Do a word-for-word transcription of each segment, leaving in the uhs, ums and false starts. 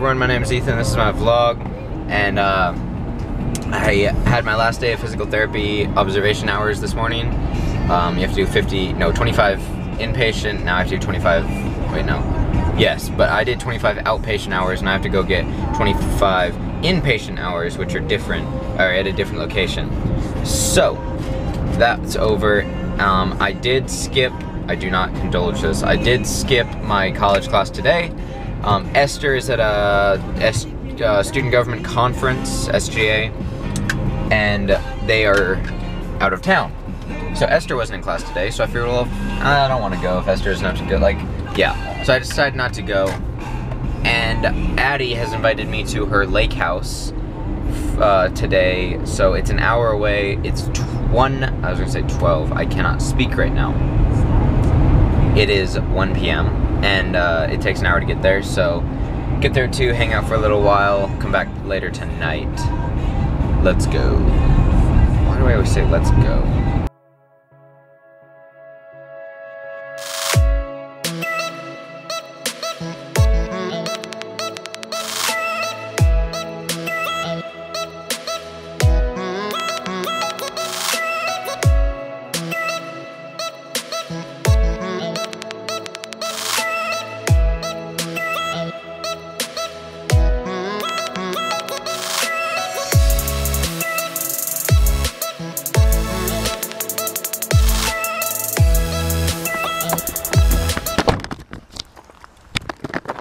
everyone, my name is Ethan, this is my vlog, and uh, I had my last day of physical therapy observation hours this morning. Um, you have to do fifty, no, twenty-five inpatient, now I have to do twenty-five, wait, no, yes, but I did twenty-five outpatient hours, and I have to go get twenty-five inpatient hours, which are different, or at a different location. So, that's over. Um, I did skip, I do not indulge this, I did skip my college class today. Um, Esther is at a S, uh, student government conference, S G A, and they are out of town. So Esther wasn't in class today, so I figured, well, I don't want to go if Esther doesn't have to go, like, yeah. So I decided not to go, and Addie has invited me to her lake house uh, today, so it's an hour away. It's one, I was going to say twelve, I cannot speak right now. It is one P M and uh, it takes an hour to get there, so get there too, hang out for a little while, come back later tonight. Let's go. Why do I always say let's go?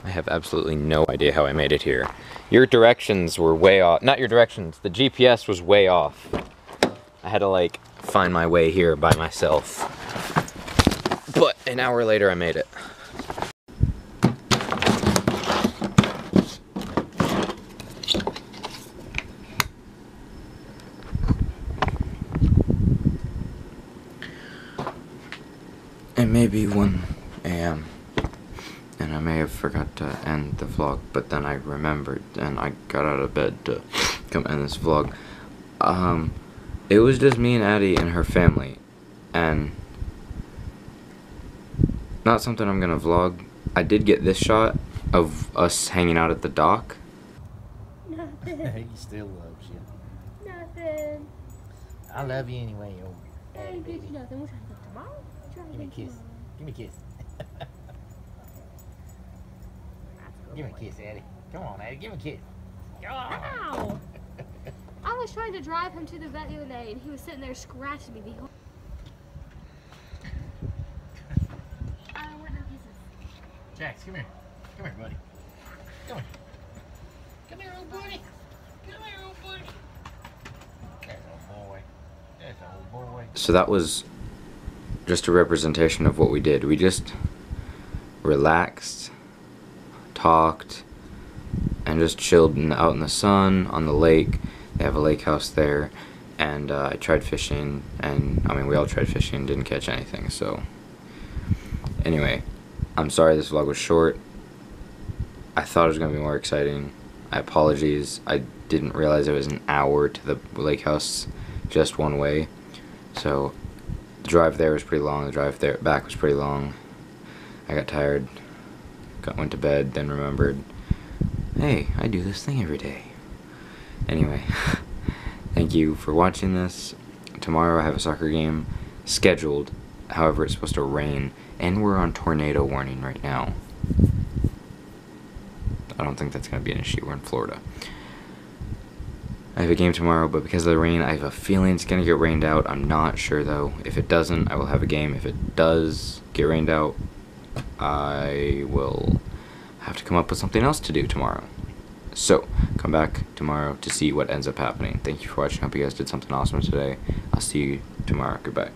I have absolutely no idea how I made it here. Your directions were way off. Not your directions, the G P S was way off. I had to like find my way here by myself. But an hour later I made it. It may be one A M and I may have forgot to end the vlog, but then I remembered, and I got out of bed to come end this vlog. Um, it was just me and Addie and her family, and not something I'm gonna vlog. I did get this shot of us hanging out at the dock. Nothing. He still loves you. Nothing. I love you anyway, yo. Hey, baby. Nothing. We'll try to go tomorrow. Try to Give me a kiss. Give me a kiss. Give me a kiss, Eddie. Come on, Eddie. Give me a kiss. Go on. Ow! I was trying to drive him to the vet the other day, and he was sitting there scratching me the whole I want no kisses. Jax, come here. Come here, buddy. Come here. Come here, old buddy. Come here, old buddy. There's old boy. There's old boy. So that was just a representation of what we did. We just relaxed, talked, and just chilled in, out in the sun on the lake. They have a lake house there, and uh, I tried fishing, and I mean we all tried fishing, didn't catch anything. So anyway, I'm sorry this vlog was short. I thought it was gonna be more exciting. I apologize. I didn't realize it was an hour to the lake house just one way, so the drive there was pretty long, the drive there back was pretty long. I got tired, Got, went to bed, then remembered, hey, I do this thing every day. Anyway, thank you for watching this. Tomorrow I have a soccer game scheduled, however it's supposed to rain, and we're on tornado warning right now. I don't think that's going to be an issue, we're in Florida. I have a game tomorrow, but because of the rain, I have a feeling it's going to get rained out. I'm not sure though. If it doesn't, I will have a game. If it does get rained out, I will have to come up with something else to do tomorrow. So, come back tomorrow to see what ends up happening. Thank you for watching. I hope you guys did something awesome today. I'll see you tomorrow. Goodbye.